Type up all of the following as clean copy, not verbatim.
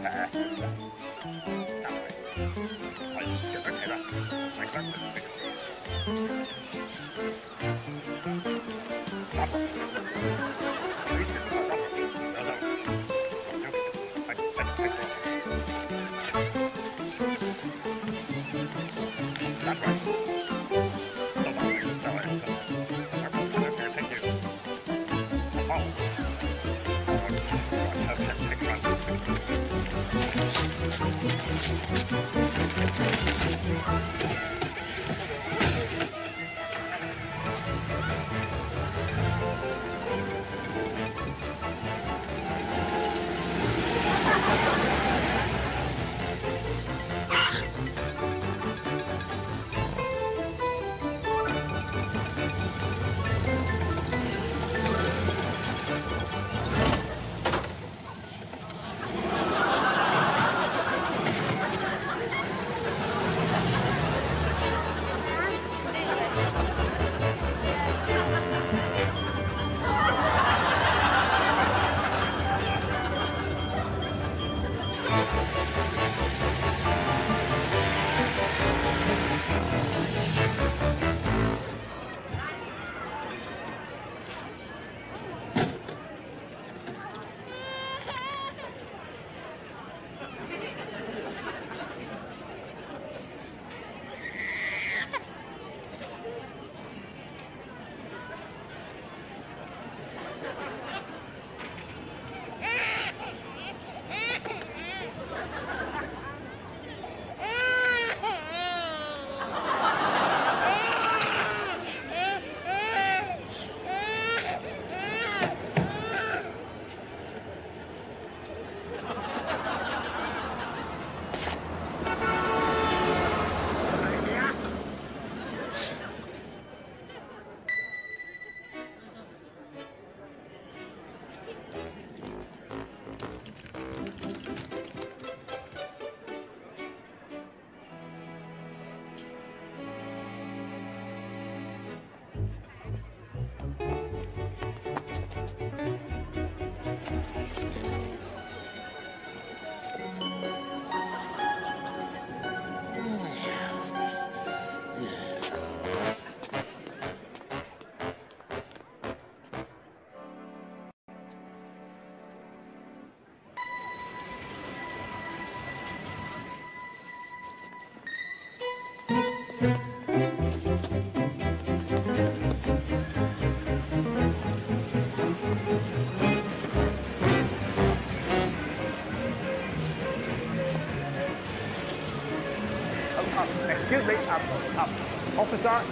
Excuse me, officer,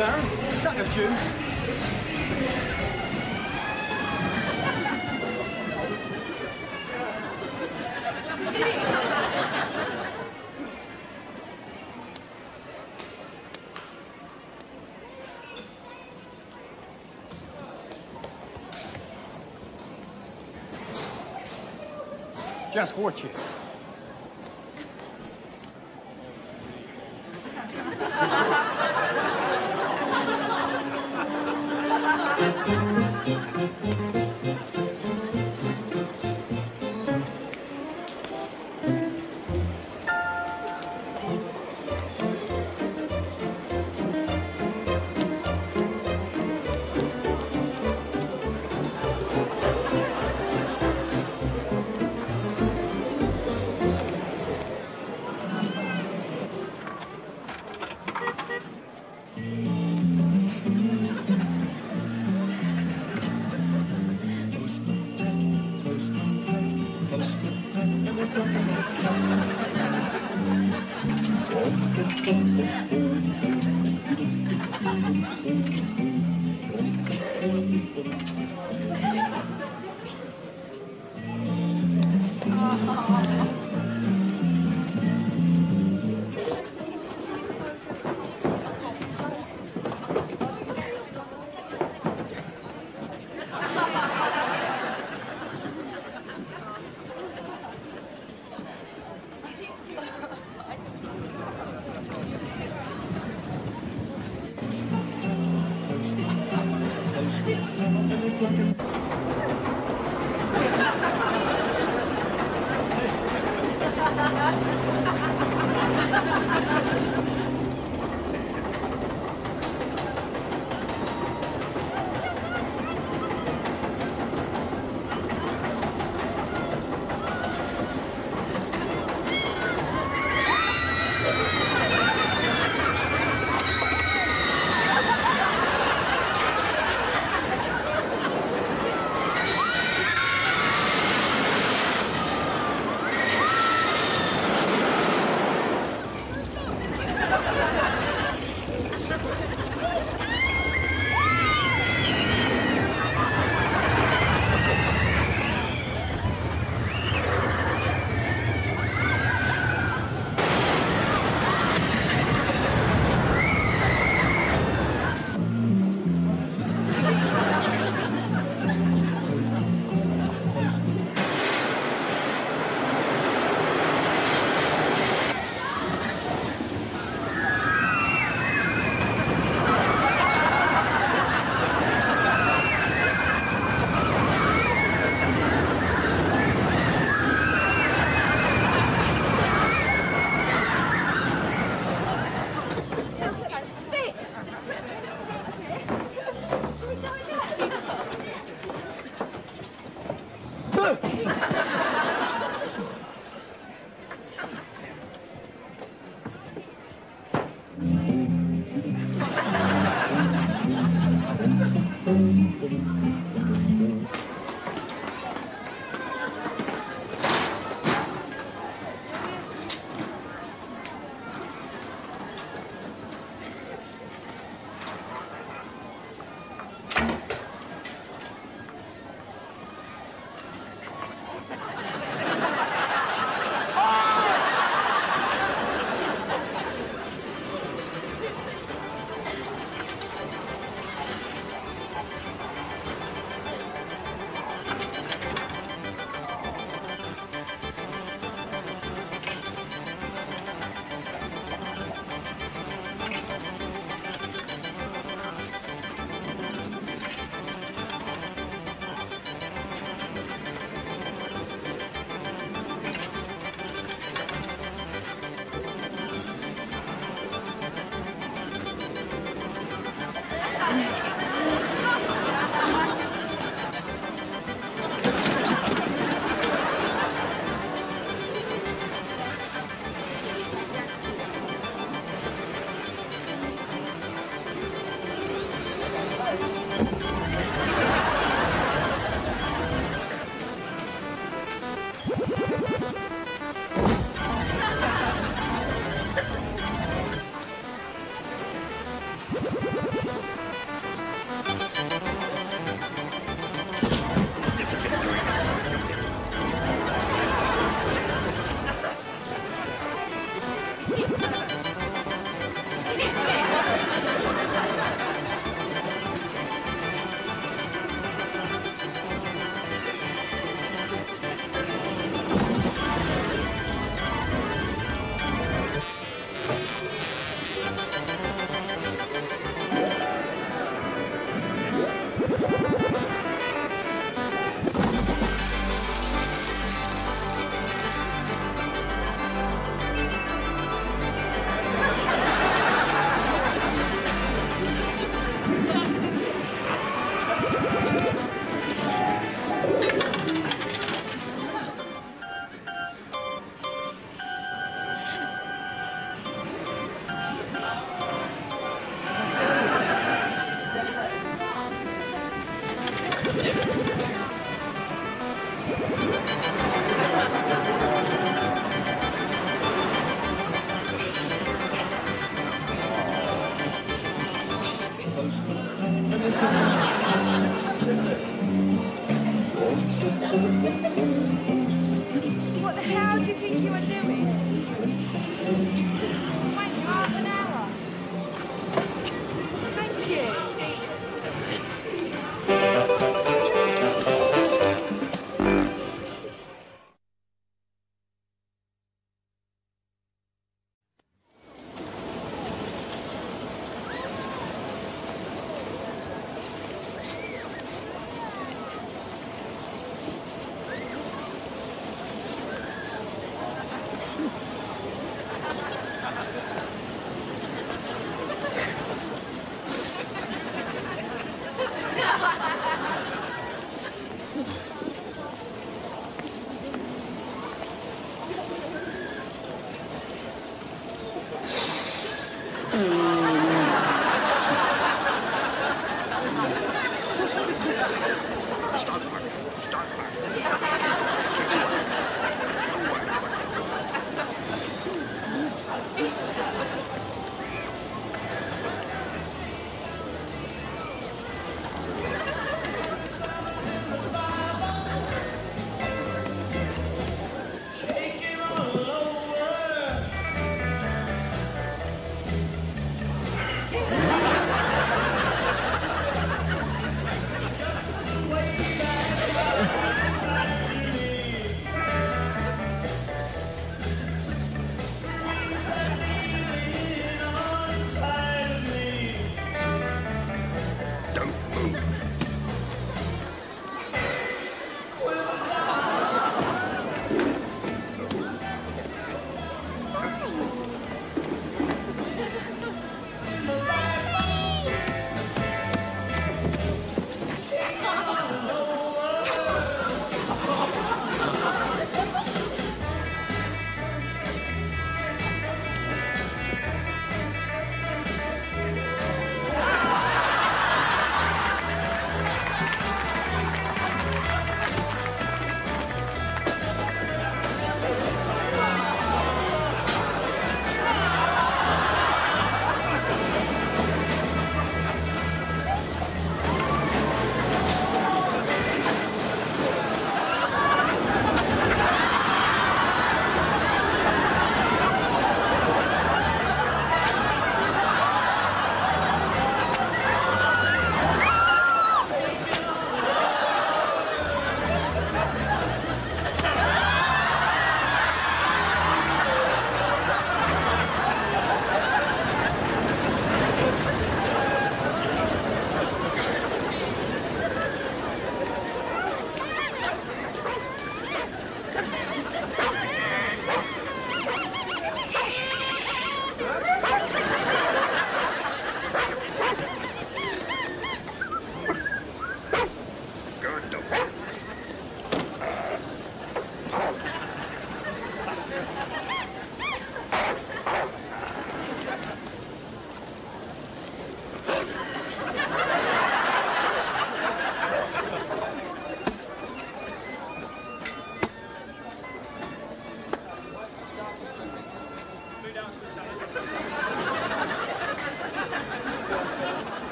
down. That'll juice. Just watch it.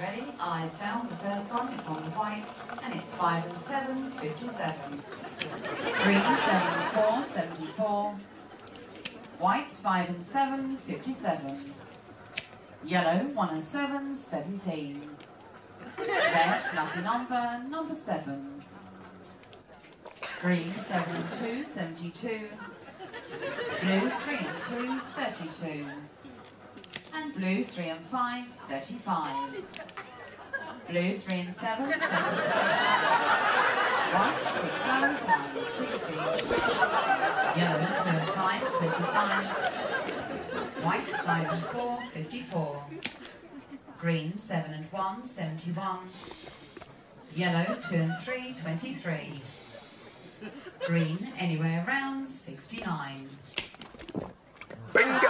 ready, eyes down, the first one is on the white, and it's 5 and 7, 57. 3, 7, 4, 74. White, 5 and 7, 57. Yellow, 1 and 7, 17. Red, lucky number, number 7. Green, 7 and 2, 72. Blue, 3 and 2, 32. And blue, 3 and 5, 35. Blue, 3 and 7, 37. White, 6 and 9, 60. Yellow, 2 and 5, 25. White, 5 and 4, 54. Green, 7 and 1, 71. Yellow, 2 and 3, 23. Green, anywhere around, 69. Bingo!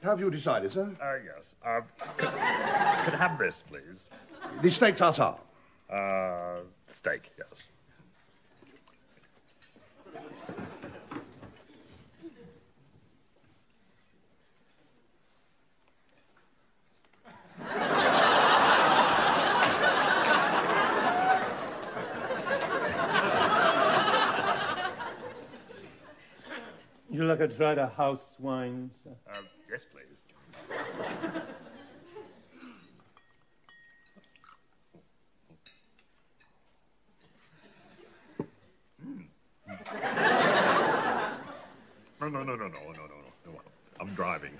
Have you decided, sir? Yes. Could I have this, please? The steak tartare. Steak, yes. You like a dried house wine, sir? Yes, please. No. I'm driving.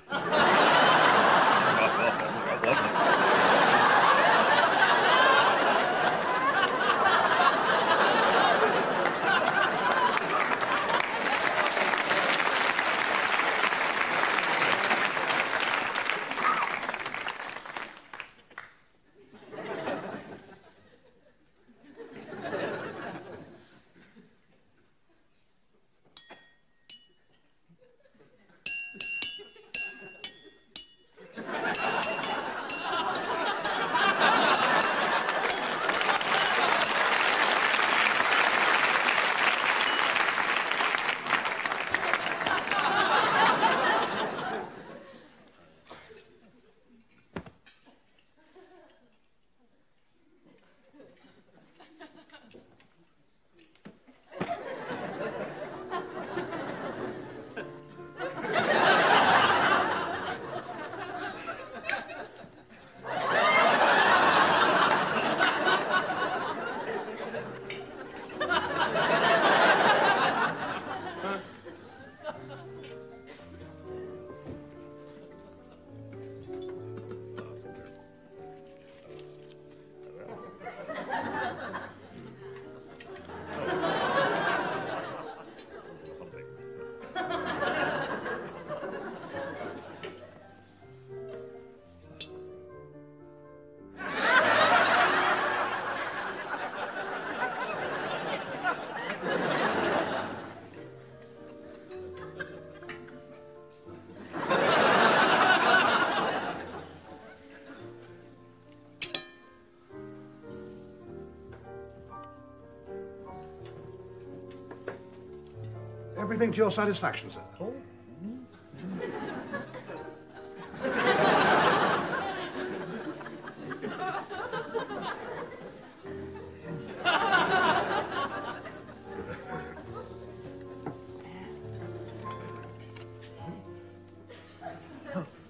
Everything to your satisfaction, sir. Oh.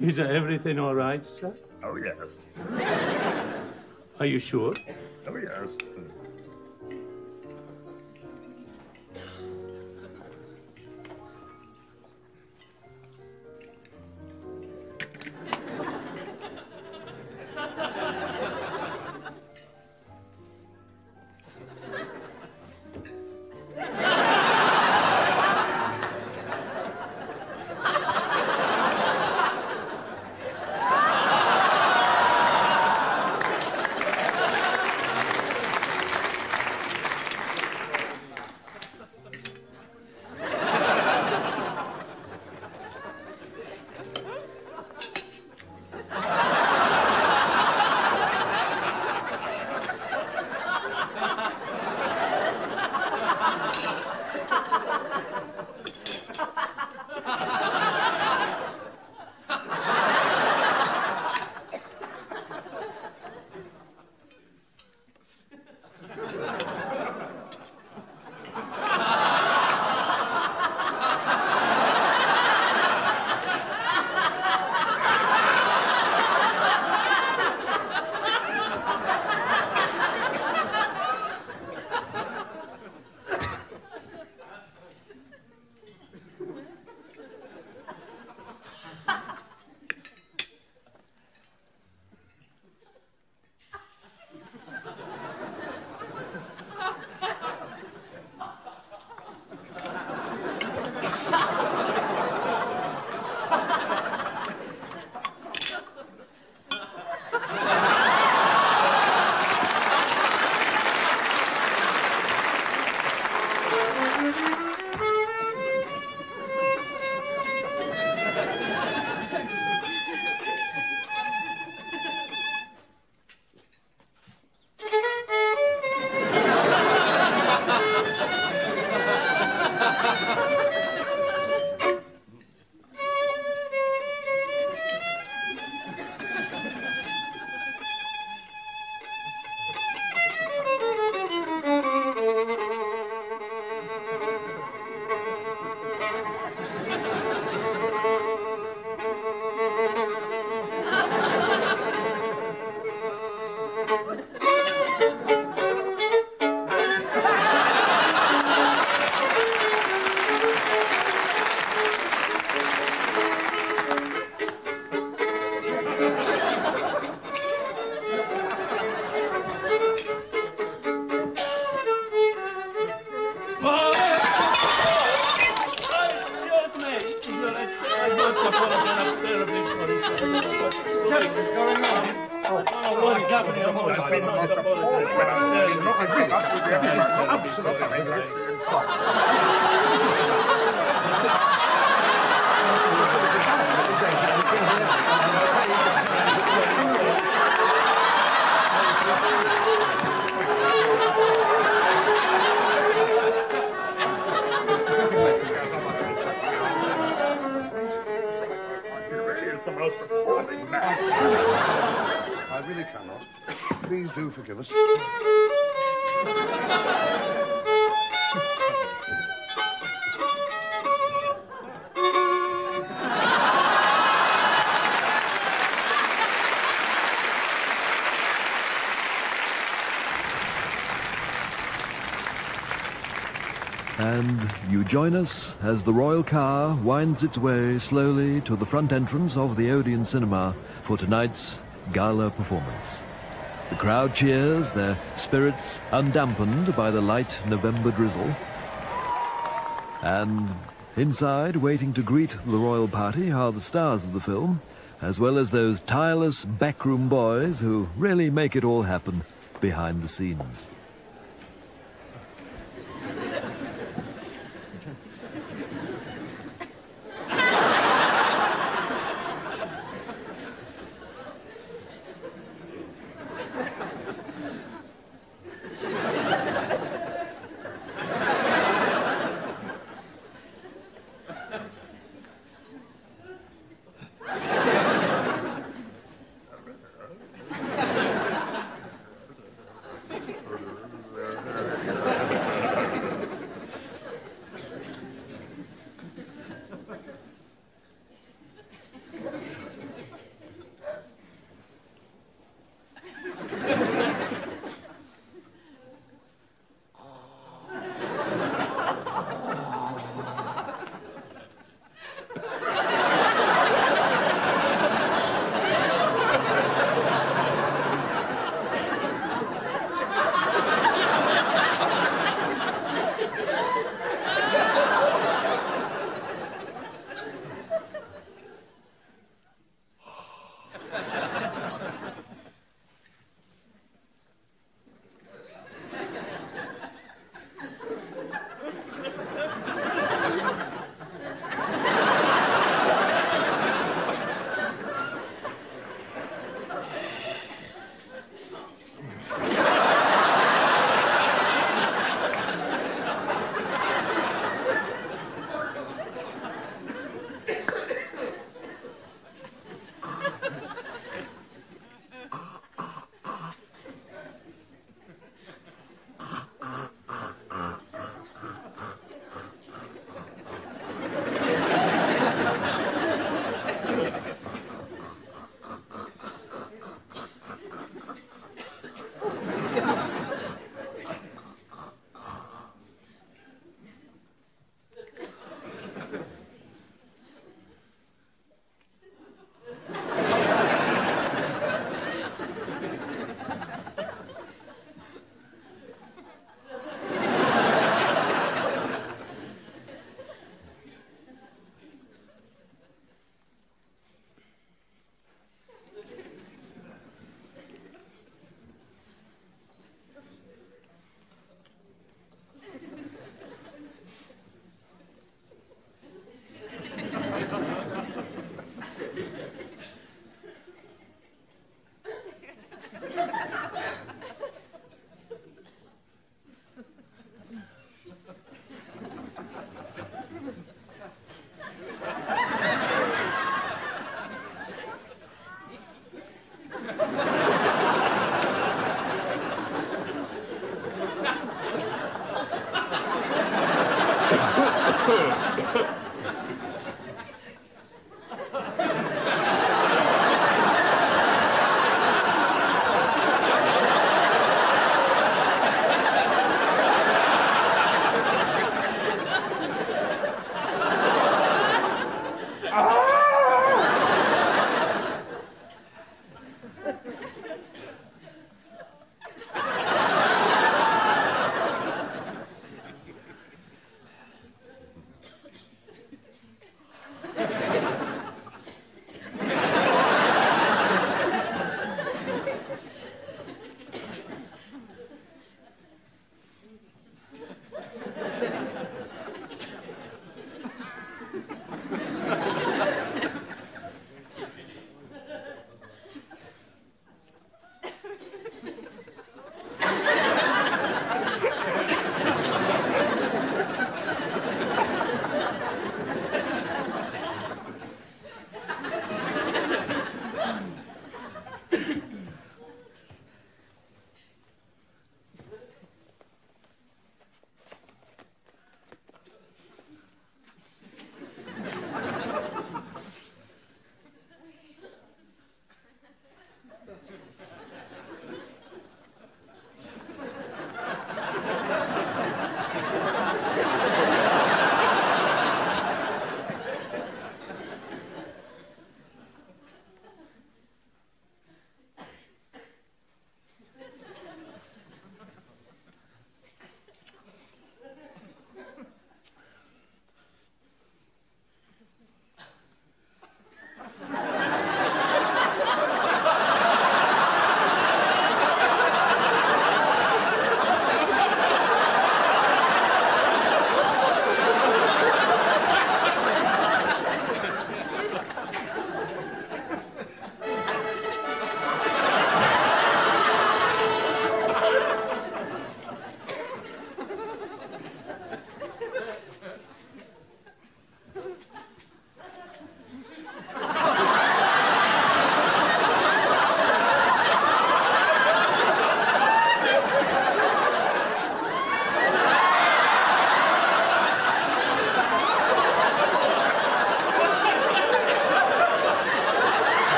Is everything all right, sir? Oh, yes. Are you sure? Oh, yes. And you join us as the royal car winds its way slowly to the front entrance of the Odeon Cinema for tonight's gala performance. The crowd cheers, their spirits undampened by the light November drizzle. And inside, waiting to greet the royal party, are the stars of the film, as well as those tireless backroom boys who really make it all happen behind the scenes.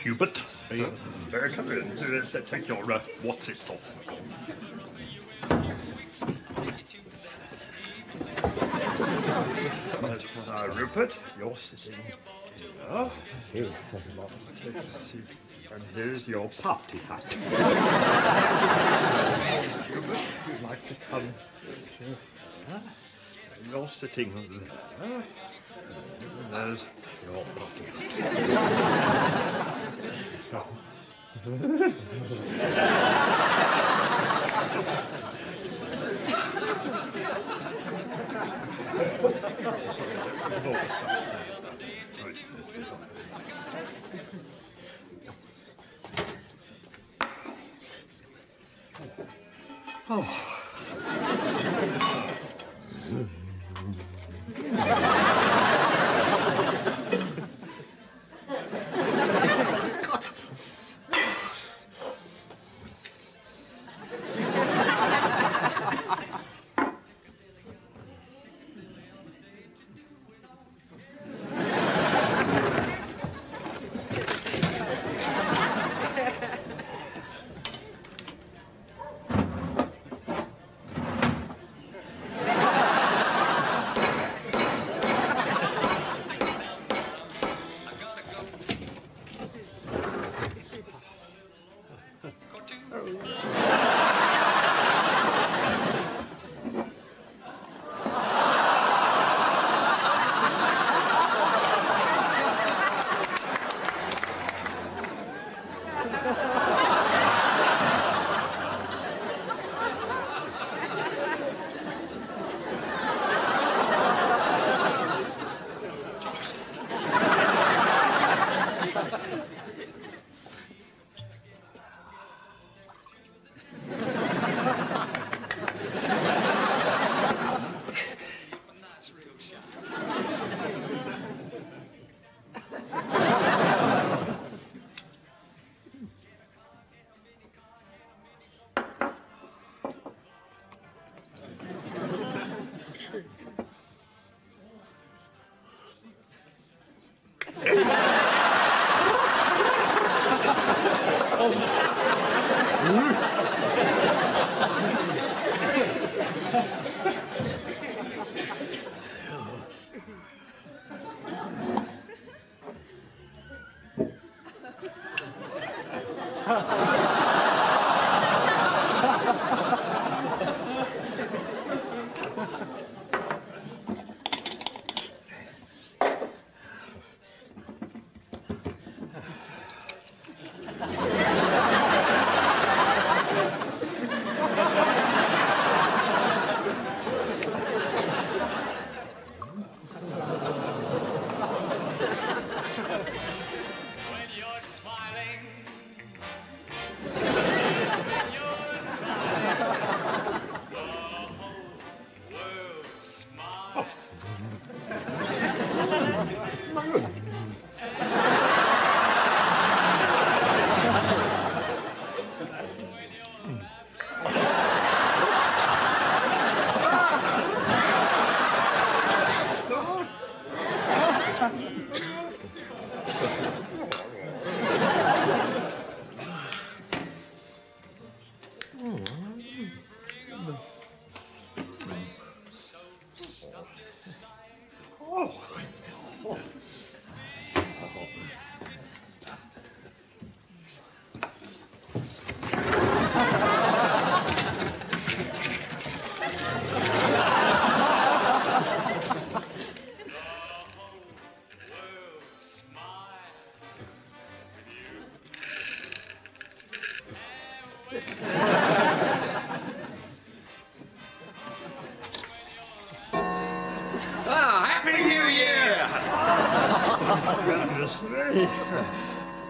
Rupert, Hubert, very good. Take your what's it called? Rupert, yours is in. Oh, hey, and here's your party hat. Would you like to come you're sitting there. And there's your party hat. Oh. God.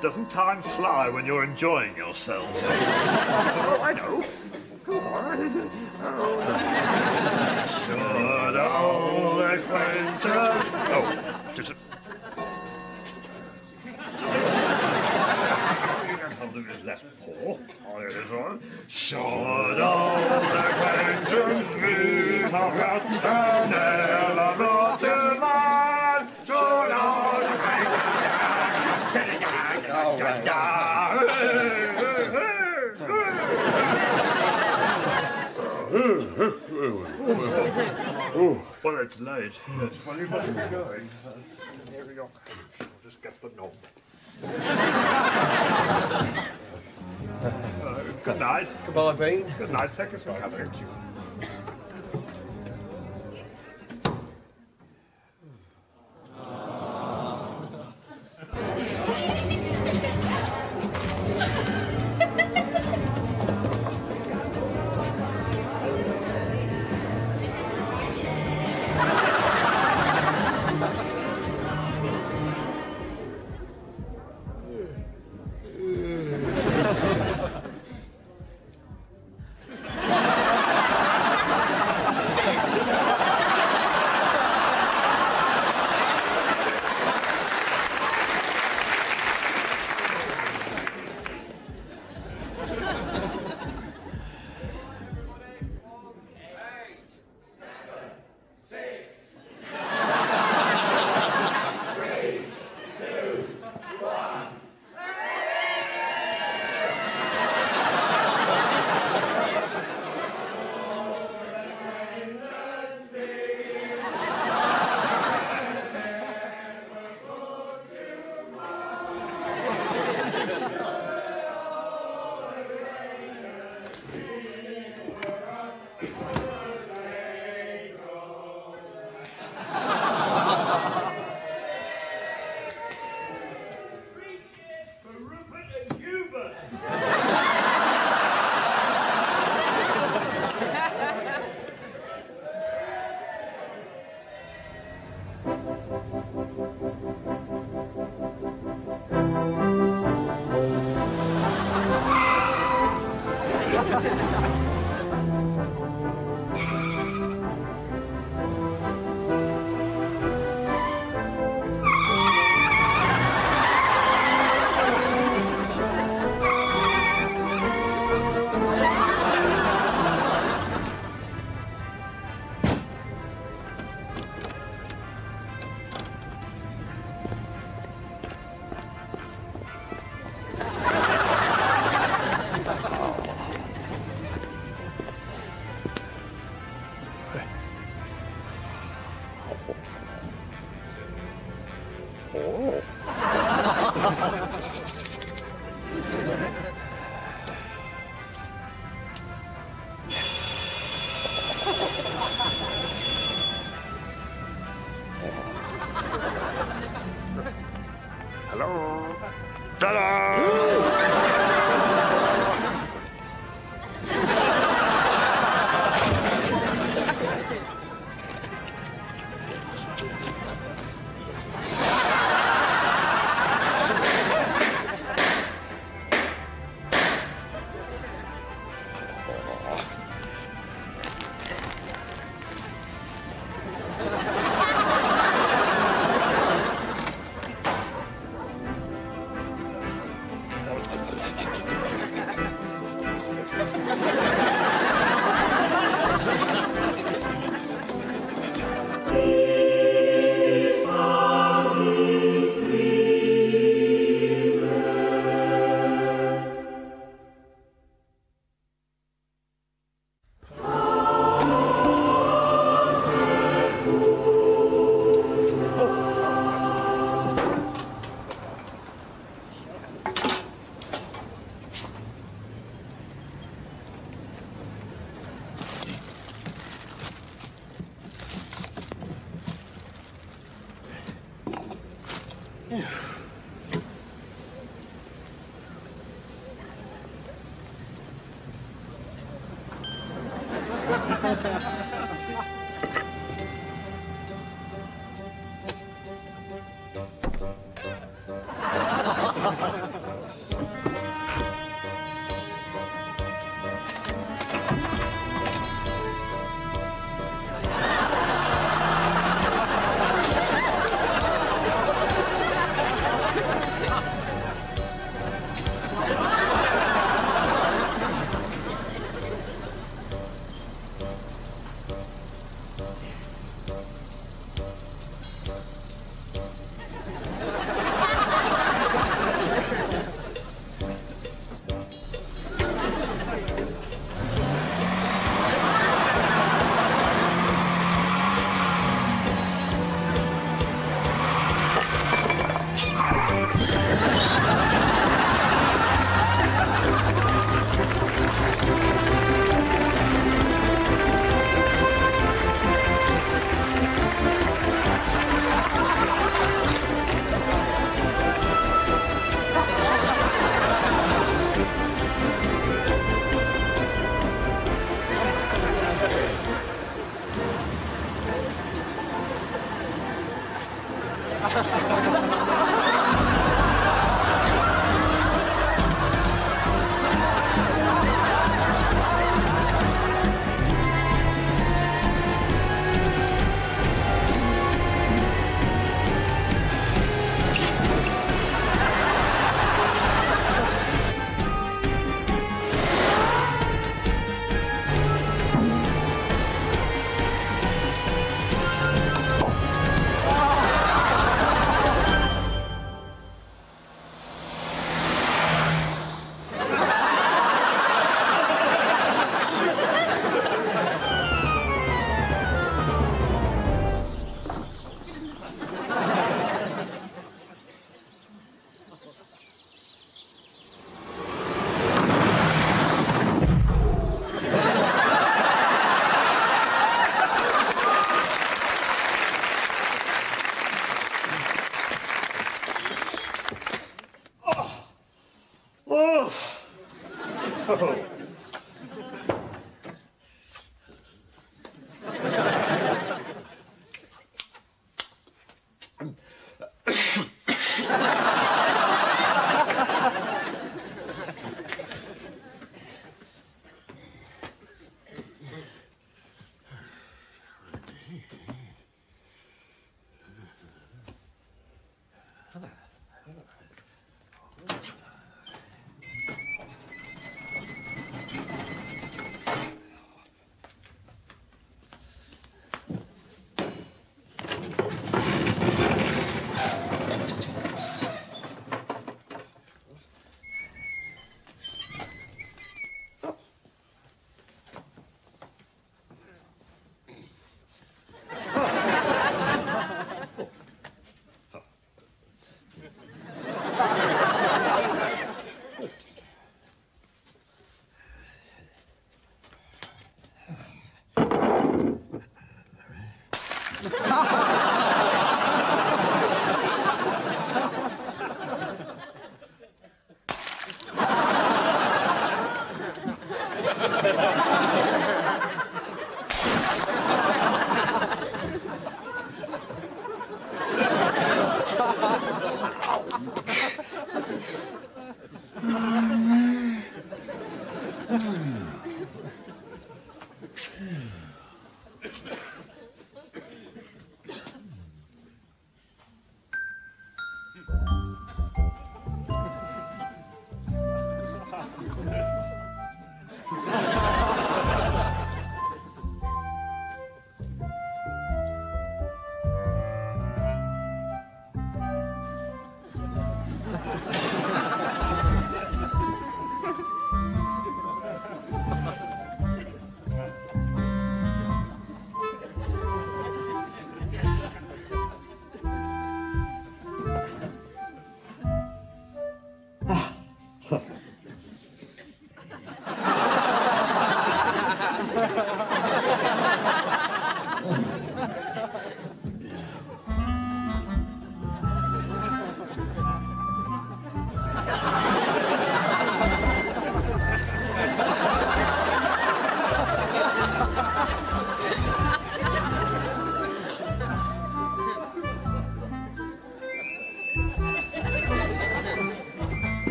Doesn't time fly when you're enjoying yourself? Oh, I know. Go on. Oh. Should old acquaintance. Oh, just. Holding his left paw. On his one. Should old acquaintance be forgotten and never brought to mind? Should old acquaintance. Oh, Oh, well, that's nice. Yes. Well, you must be going. Here we go. I'll just get the knob. Good night. Goodbye, Bean. Good night. Thank you for coming. Oh. Oh.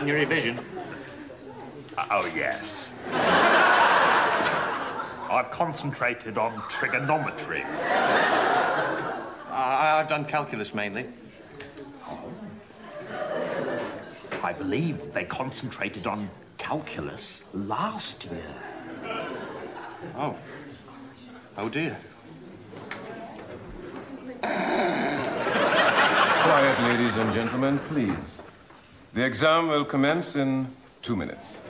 gotten your revision? Oh, yes. I've concentrated on trigonometry. I've done calculus, mainly. Oh. I believe they concentrated on calculus last year. Oh. Oh, dear. Quiet, ladies and gentlemen, please. The exam will commence in 2 minutes.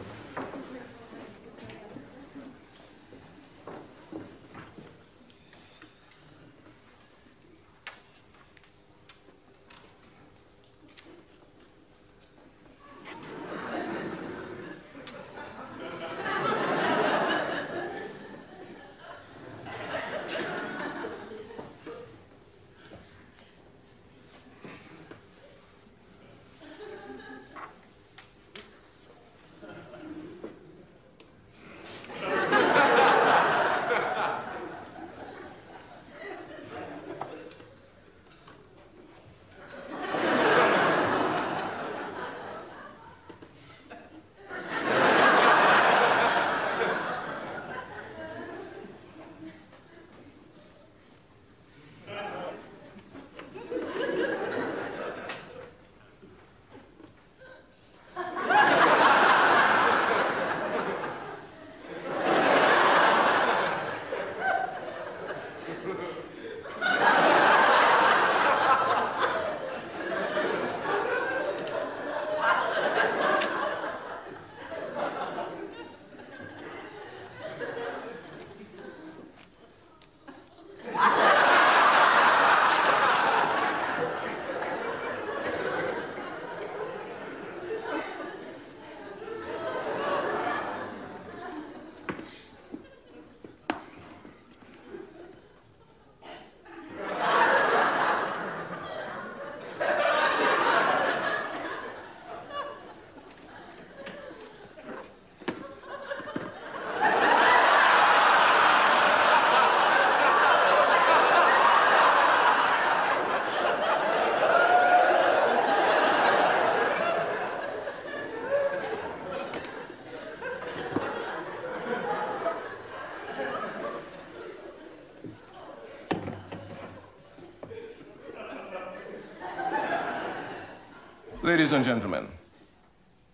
Ladies and gentlemen,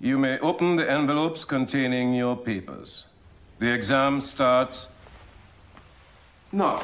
you may open the envelopes containing your papers. The exam starts now.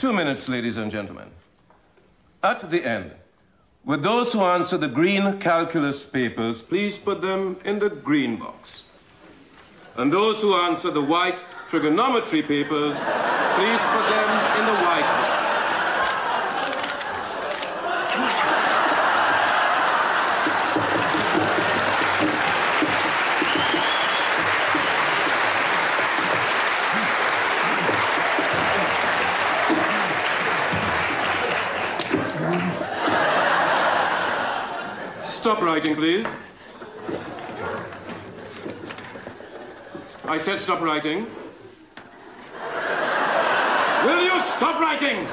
2 minutes, ladies and gentlemen. At the end, with those who answer the green calculus papers, please put them in the green box. And those who answer the white trigonometry papers, please put them in the white box. Stop writing, please. I said stop writing. Will you stop writing?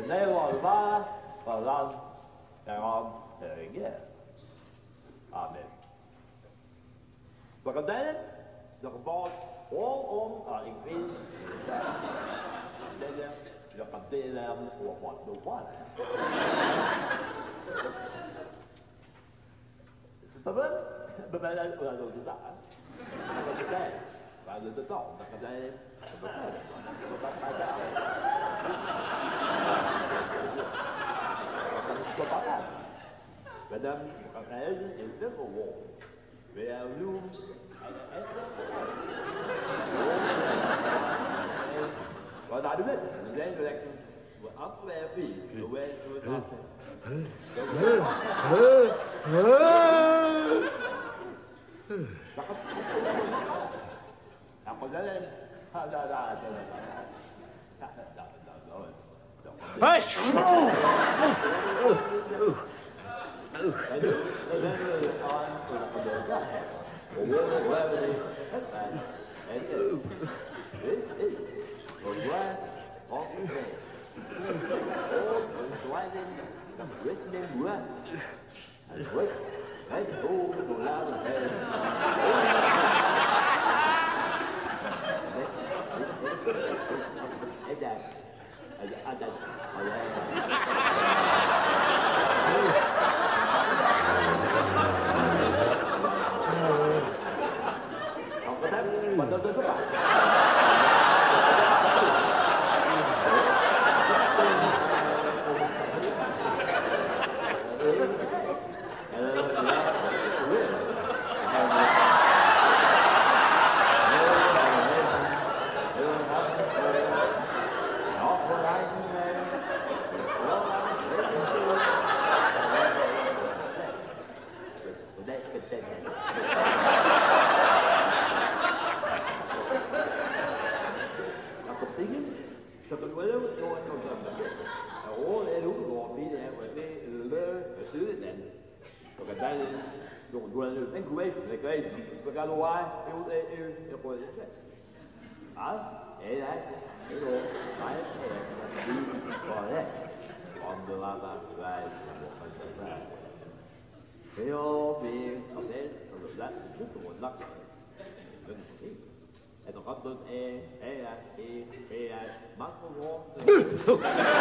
and they want to buy for lunch their own very good. Amen. We condemn the board all on our increase. You can pay them for what you want. Tetapi berbeza orang itu tak. Orang itu tak. Orang itu tak. Tak ada. Tak ada. Kebanyakan. Kadang orang itu itu berwong. Berlum. Orang ada duit. Then election. Up there be the way to the top. Apa jalan? Hey! Let's go to Lava Head. Hãy subscribe cho kênh Ghiền Mì Gõ để không bỏ lỡ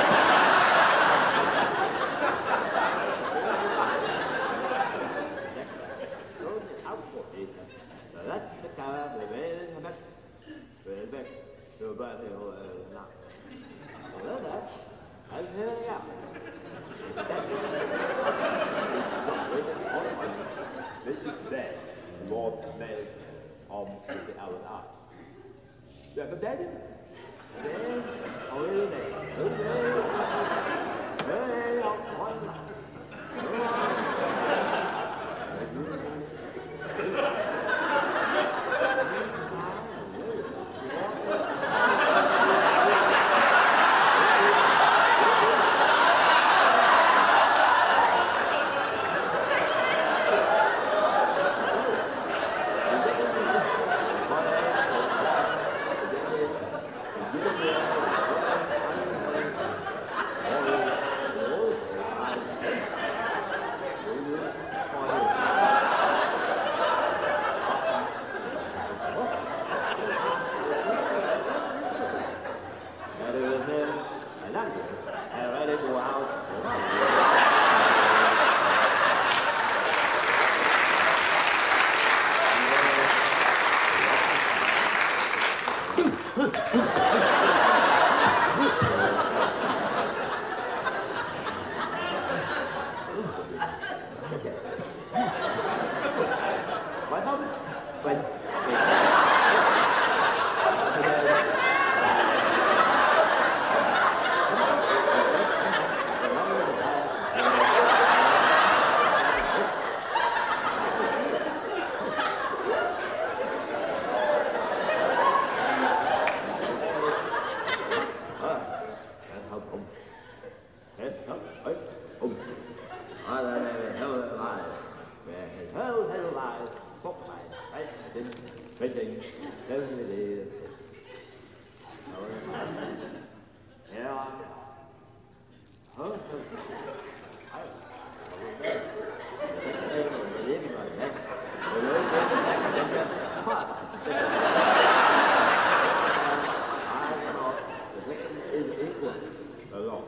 long.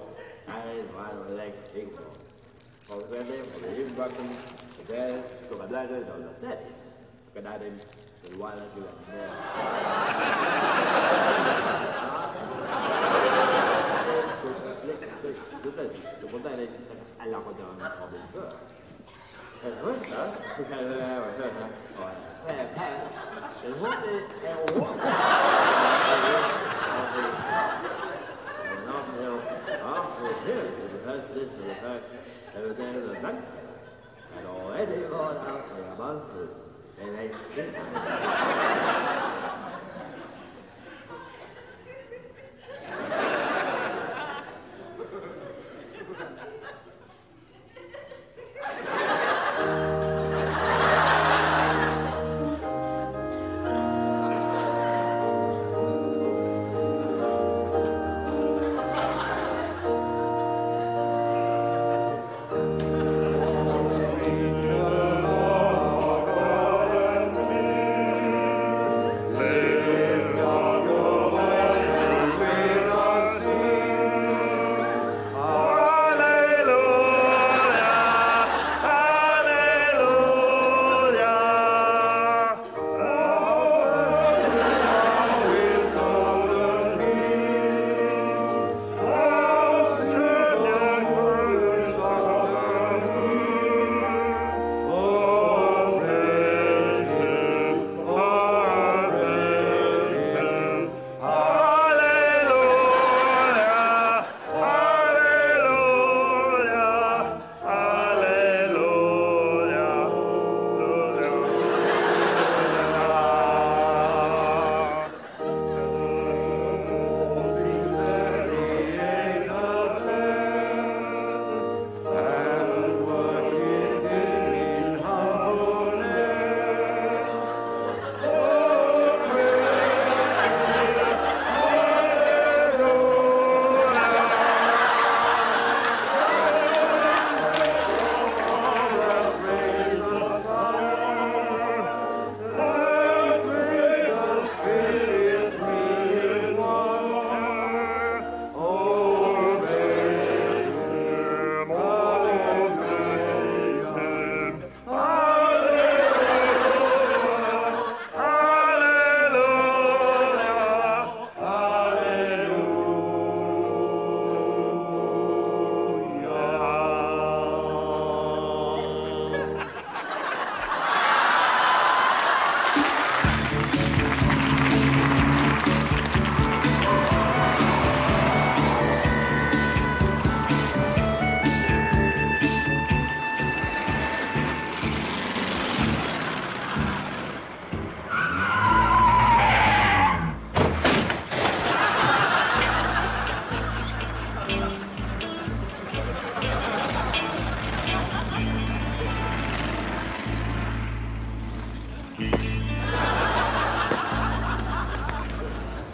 I like Bingo. Already when he buckled, the bear took a bladder down the test. Look at him, the wild you and already gone out for a month, and I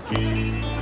think